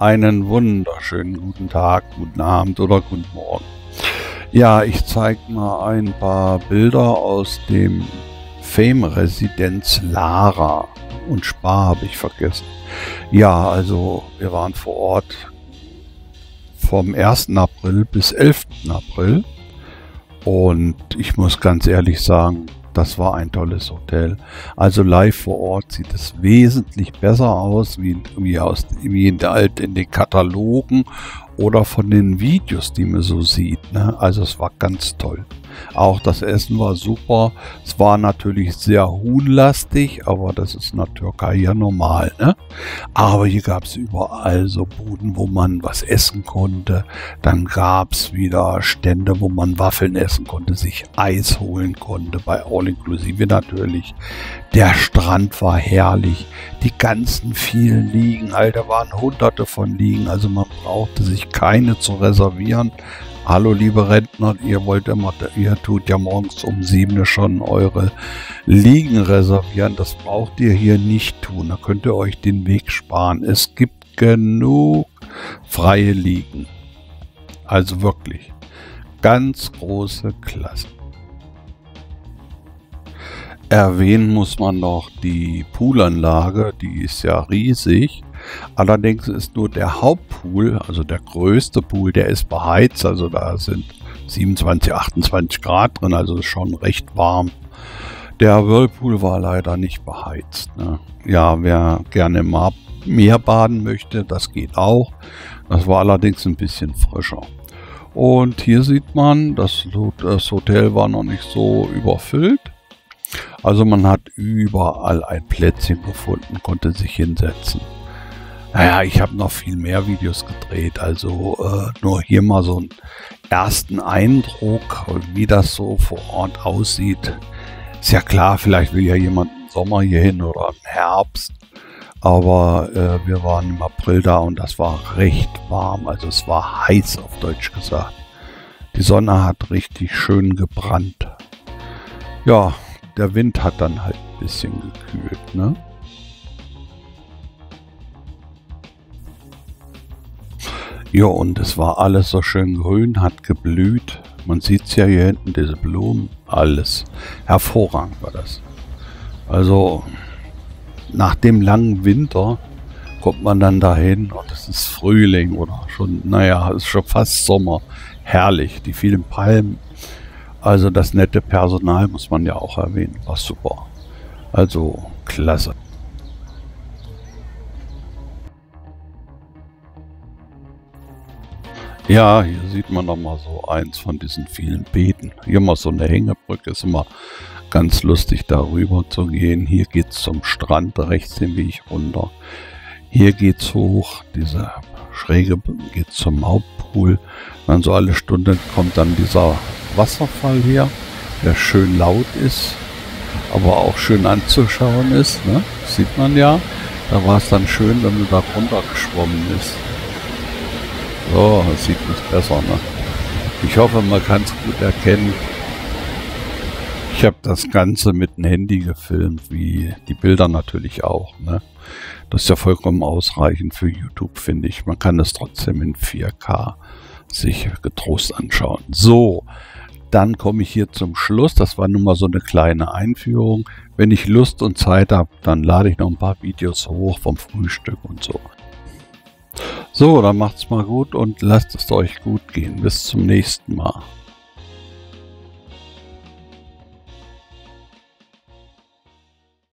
Einen wunderschönen guten Tag, guten Abend oder guten Morgen. Ja, ich zeige mal ein paar Bilder aus dem Fame Residence Lara. Und Spa habe ich vergessen. Ja, also wir waren vor Ort vom 1. April bis 11. April. Und ich muss ganz ehrlich sagen, das war ein tolles Hotel. Also live vor Ort sieht es wesentlich besser aus, wie in den Katalogen oder von den Videos, die man so sieht, ne? Also es war ganz toll. Auch das Essen war super. Es war natürlich sehr huhnlastig, aber das ist in der Türkei ja normal, ne? Aber hier gab es überall so Buden, wo man was essen konnte. Dann gab es wieder Stände, wo man Waffeln essen konnte, sich Eis holen konnte, bei All Inclusive natürlich. Der Strand war herrlich. Die ganzen vielen Liegen, da waren hunderte von Liegen, also man brauchte sich keine zu reservieren. Hallo liebe Rentner, ihr tut ja morgens um 7 schon eure Liegen reservieren. Das braucht ihr hier nicht tun. Da könnt ihr euch den Weg sparen. Es gibt genug freie Liegen. Also wirklich ganz große Klasse. Erwähnen muss man noch die Poolanlage, die ist ja riesig. Allerdings ist nur der Hauptpool, also der größte Pool, der ist beheizt, also da sind 27, 28 Grad drin, also schon recht warm. Der Whirlpool war leider nicht beheizt, ne? Ja, wer gerne im Meer baden möchte, das geht auch. Das war allerdings ein bisschen frischer. Und hier sieht man, das Hotel war noch nicht so überfüllt. Also man hat überall ein Plätzchen gefunden, konnte sich hinsetzen. Naja, ich habe noch viel mehr Videos gedreht, also nur hier mal so einen ersten Eindruck, wie das so vor Ort aussieht. Ist ja klar, vielleicht will ja jemand im Sommer hier hin oder im Herbst, aber wir waren im April da und das war recht warm, also es war heiß auf Deutsch gesagt. Die Sonne hat richtig schön gebrannt. Ja, der Wind hat dann halt ein bisschen gekühlt, ne? Ja, und es war alles so schön grün, hat geblüht. Man sieht es ja hier hinten, diese Blumen, alles. Hervorragend war das. Also, nach dem langen Winter kommt man dann dahin und es ist Frühling oder schon, naja, es ist schon fast Sommer. Herrlich, die vielen Palmen. Also das nette Personal muss man ja auch erwähnen, war super. Also, klasse. Ja, hier sieht man nochmal so eins von diesen vielen Beeten. Hier mal so eine Hängebrücke, ist immer ganz lustig darüber zu gehen. Hier geht es zum Strand, rechts den Weg runter. Hier geht es hoch, diese schräge geht zum Hauptpool. Dann so alle Stunden kommt dann dieser Wasserfall hier, der schön laut ist, aber auch schön anzuschauen ist, ne? Das sieht man ja. Da war es dann schön, wenn man da runter geschwommen ist. So, das sieht nicht besser, ne? Ich hoffe, man kann es gut erkennen. Ich habe das Ganze mit dem Handy gefilmt, wie die Bilder natürlich auch, ne? Das ist ja vollkommen ausreichend für YouTube, finde ich. Man kann es trotzdem in 4K sich getrost anschauen. So, dann komme ich hier zum Schluss. Das war nun mal so eine kleine Einführung. Wenn ich Lust und Zeit habe, dann lade ich noch ein paar Videos hoch vom Frühstück und so. So, dann macht's mal gut und lasst es euch gut gehen. Bis zum nächsten Mal.